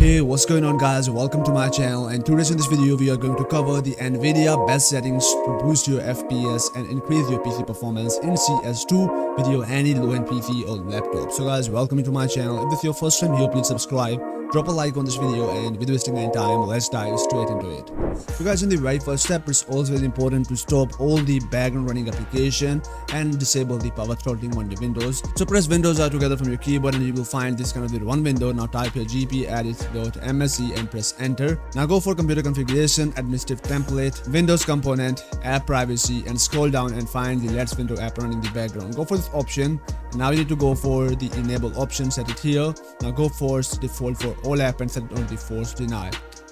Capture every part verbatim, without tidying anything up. Hey, what's going on guys, welcome to my channel, and today in this video we are going to cover the NVIDIA best settings to boost your F P S and increase your P C performance in C S two with your any low-end P C or laptop. So guys, welcome to my channel. If this is your first time here, please subscribe, drop a like on this video, and without wasting any time, let's dive straight into it. So guys, in the very first step, it's always important to stop all the background running application and disable the power throttling on the windows. So press Windows R together from your keyboard and you will find this kind of the one window. Now type your G P edit .msc and press enter. Now go for computer configuration, administrative template, Windows component, app privacy, and scroll down and find the Let's Window app running in the background. Go for this option. Now you need to go for the enable option, set it here. Now go for default for all app and set it on the force deny.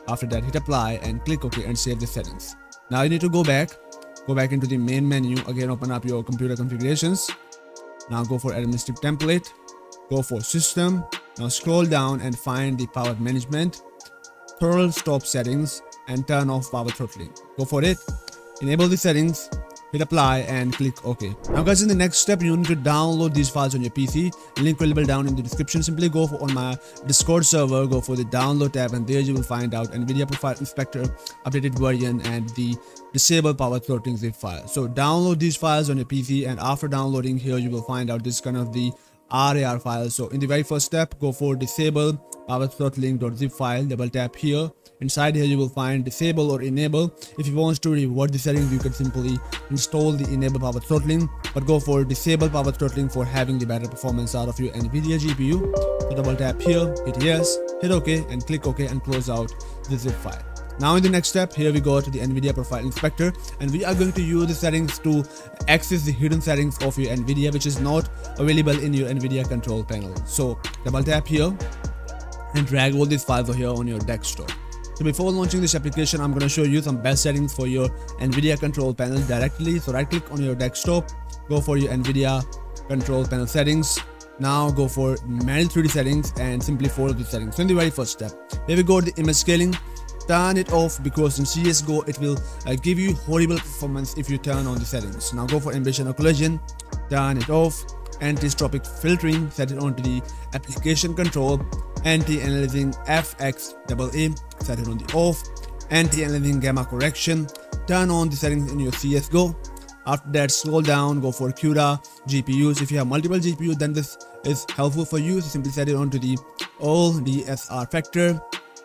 After that, hit apply and click OK and save the settings. Now you need to go back, go back into the main menu again. Open up your computer configurations. Now go for administrative template, go for system. Now scroll down and find the power management, throttle stop settings, and turn off power throttling. Go for it, enable the settings, hit apply and click OK. Now guys, in the next step, you need to download these files on your P C. Link available down in the description. Simply go for on my Discord server, go for the download tab, and there you will find out NVIDIA Profile Inspector updated version and the disable power throttling zip file. So download these files on your P C, and after downloading here, you will find out this kind of the R A R file. So in the very first step, go for disable power throttling.zip file, double tap here. Inside here you will find disable or enable. If you want to reward the settings, you can simply install the enable power throttling, but go for disable power throttling for having the better performance out of your NVIDIA G P U. So double tap here, hit yes, hit OK and click OK and close out the zip file. Now in the next step, here we go to the NVIDIA Profile Inspector, and we are going to use the settings to access the hidden settings of your NVIDIA which is not available in your NVIDIA control panel. So double tap here and drag all these files over here on your desktop. So before launching this application, I'm going to show you some best settings for your NVIDIA control panel directly. So right click on your desktop, go for your NVIDIA control panel settings. Now go for manual three D settings and simply follow the settings. So in the very first step, here we go to the image scaling. Turn it off because in C S G O it will uh, give you horrible performance if you turn on the settings. Now go for ambition or collision, turn it off. Anti-stropic filtering, set it on to the application control. Anti-analyzing F X A A, set it on the off. Anti-analyzing gamma correction, turn on the settings in your C S G O. After that, scroll down, go for CUDA, G P Us. If you have multiple G P Us, then this is helpful for you. So simply set it on to the all D S R factor.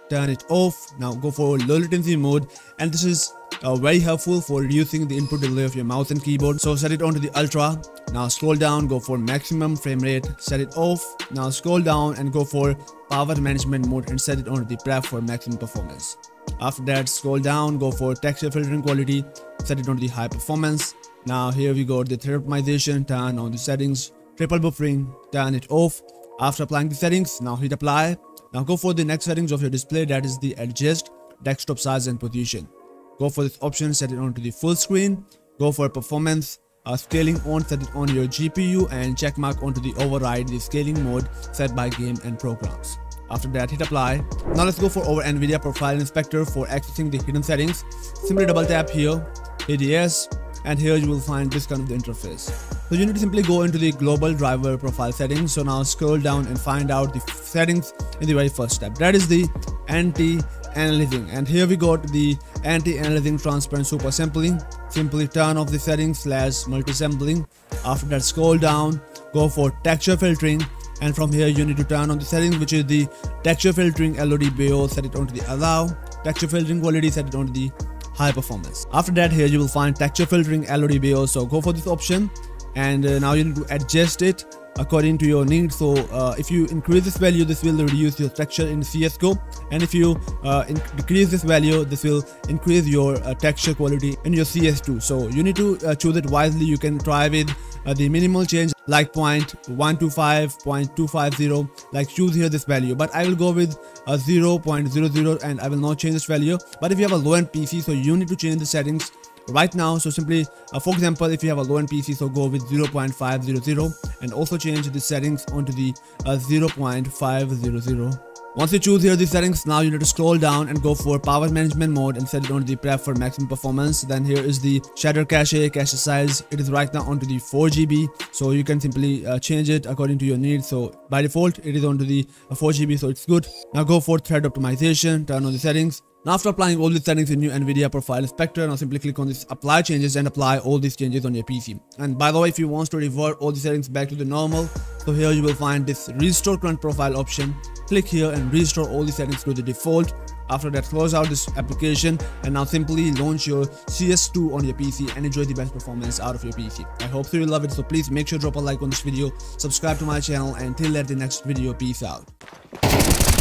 Turn it off. Now go for low latency mode, and this is uh, very helpful for reducing the input delay of your mouse and keyboard. So set it on to the ultra. Now scroll down, go for maximum frame rate, set it off. Now scroll down and go for power management mode and set it on to the prep for maximum performance. After that, scroll down, go for texture filtering quality, set it on to the high performance. Now here we go, the thread optimization, turn on the settings. Triple buffering, turn it off. After applying the settings, now hit apply. Now go for the next settings of your display, that is the adjust desktop size and position. Go for this option, set it on to the full screen. Go for performance, uh, scaling on, set it on your G P U, and check mark onto the override, the scaling mode set by game and programs. After that, hit apply. Now let's go for our NVIDIA Profile Inspector for accessing the hidden settings. Simply double tap here, hit yes, and here you will find this kind of the interface. So you need to simply go into the global driver profile settings. So now scroll down and find out the settings in the very first step, that is the anti-analyzing, and here we got the anti-analyzing transparent super sampling. Simply turn off the settings slash multi-sampling. After that, scroll down, go for texture filtering, and from here you need to turn on the settings which is the texture filtering L O D B O, set it onto the allow. Texture filtering quality, set it onto the high performance. After that, here you will find texture filtering L O D B O, so go for this option, and uh, now you need to adjust it according to your needs. So uh, if you increase this value, this will reduce your texture in C S G O, and if you uh, decrease this value, this will increase your uh, texture quality in your C S two. So you need to uh, choose it wisely. You can try with uh, the minimal change like zero point one two five, zero point two five zero, like choose here this value, but I will go with a zero point zero zero and I will not change this value. But if you have a low-end P C, so you need to change the settings right now. So simply uh, for example, if you have a low-end P C, so go with zero point five zero zero and also change the settings onto the uh, zero point five zero zero Once you choose here the settings, now you need to scroll down and go for power management mode and set it onto the prep for maximum performance. Then here is the shader cache, cache size. It is right now onto the four G B, so you can simply uh, change it according to your needs. So by default it is onto the uh, four G B, so it's good. Now go for thread optimization, turn on the settings. Now after applying all these settings in new NVIDIA Profile Inspector, now simply click on this apply changes and apply all these changes on your P C. And by the way, if you want to revert all the settings back to the normal, so here you will find this restore current profile option. Click here and restore all the settings to the default. After that, close out this application and now simply launch your C S two on your P C and enjoy the best performance out of your P C. I hope you will love it, so please make sure to drop a like on this video, subscribe to my channel, and till at the next video, peace out.